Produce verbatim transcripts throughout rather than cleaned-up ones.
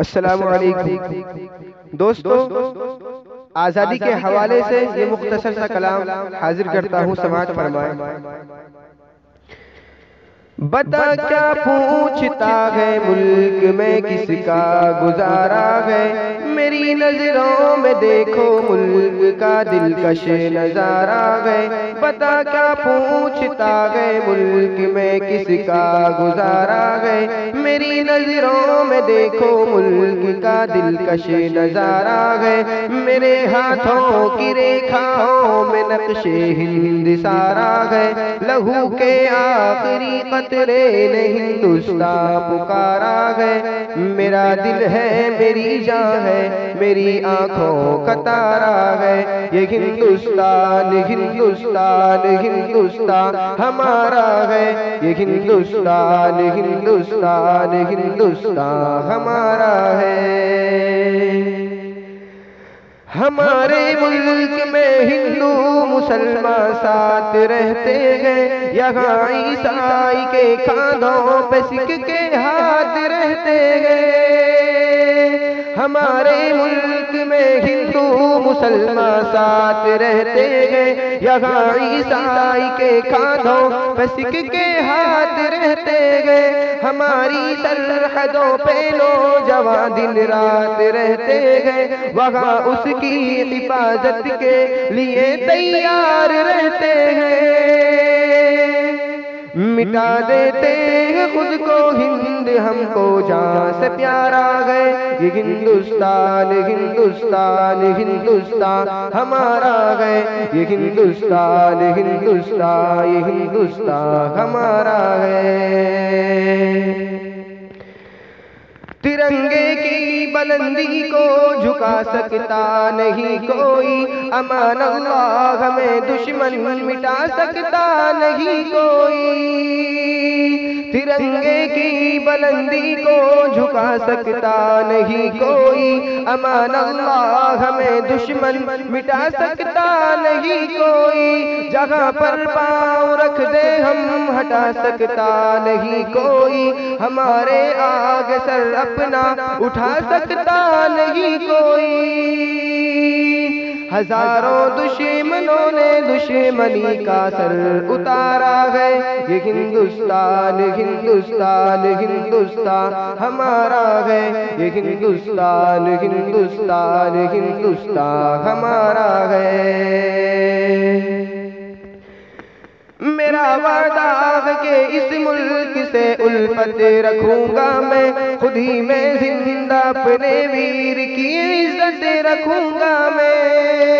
अस्सलामुअलैकुम। दोस्तों, आज़ादी के हवाले से ये मुख्तसर सा कलाम हाजिर करता हूँ, समाज फरमाएं। बता क्या पूछता है मुल्क में किसका गुजारा है, मेरी नजरों में देखो मुल्क का दिलकश नजारा है। बता क्या पूछता है मुल्क में किसका गुजारा है, मेरी नजरों में देखो मुल्क का दिलकश नजारा है। मेरे हाथों की रेखाओं में नक्शे हिंद सारा है, लहू के आखिरी कतरे ने हिंदुस्तान पुकारा है। मेरा दिल है, मेरी जान है, मेरी आंखों का तारा है। ये हिंदुस्तान हिंदुस्तान हिंदुस्तान हमारा है, ये हिंदुस्तान हिंदुस्तान हिंदुस्तान हमारा है। हमारे मुल्क में हिंदू मुसलमान साथ रहते हैं, यहाँ ईसाई के खानों पे सिख के हाथ रहते हैं। हमारे मुल्क में हिंदू मुसलमान साथ रहते हैं, यहाँ ईसाई के खानों पे सिख के हाथ रहते हैं। हमारी सरहदों पे नौजवान दिन रात रहते हैं, वहाँ उसकी हिफाजत के लिए तैयार रहते हैं। मिटा देते हैं खुद को हिंद, हमको जान से प्यारा है। ये हिंदुस्तान हिंदुस्तान हिंदुस्तान हमारा है, ये हिंदुस्तान हिंदुस्तान ये हिंदुस्तान हमारा है। तिरंगे की बुलंदी को झुका सकता नहीं कोई, अमान अल्लाह में दुश्मन मिटा सकता नहीं कोई। तिरंगे की बुलंदी को झुका सकता नहीं कोई, अमान अल्लाह में दुश्मन मिटा सकता नहीं कोई। जगह पर पाँव रख दे हम हटा सकता नहीं कोई, हमारे आगे सर अपना उठा सकता नहीं कोई। हजारों दुश्मनों ने दुश्मनी का सर उतारा है, ये हिंदुस्तान हिंदुस्तान हिंदुस्तान हमारा है, ये हिंदुस्तान हिंदुस्तान हिंदुस्तान हमारा है। मेरा वादा है कि इस मुल्क से उल्फत रखूंगा मैं, खुद ही मैं जिंदा अपने वीर की इज्जत रखूंगा मैं।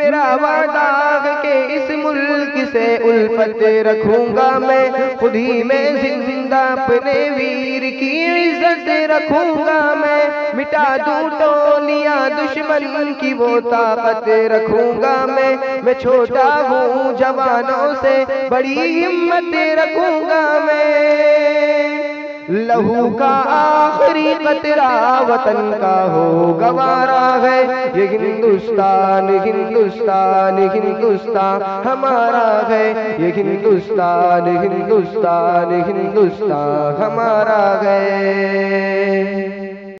मेरा वादा है कि इस मुल्क से उल्फत रखूंगा मैं, खुद ही मैं जिंदा अपने वीर की इज्जत रखूंगा मैं। मिटा दूं टोलियां दुश्मन की वो ताकत रखूंगा मैं। मैं छोटा हूँ जवानों से बड़ी हिम्मत रखूंगा मैं। लहू का आखिरी कतरा वतन का हो गवारा है, ये हिंदुस्तान हिंदुस्तान हिंदुस्तान हमारा है, ये हिंदुस्तान हिंदुस्तान हिंदुस्तान हमारा है।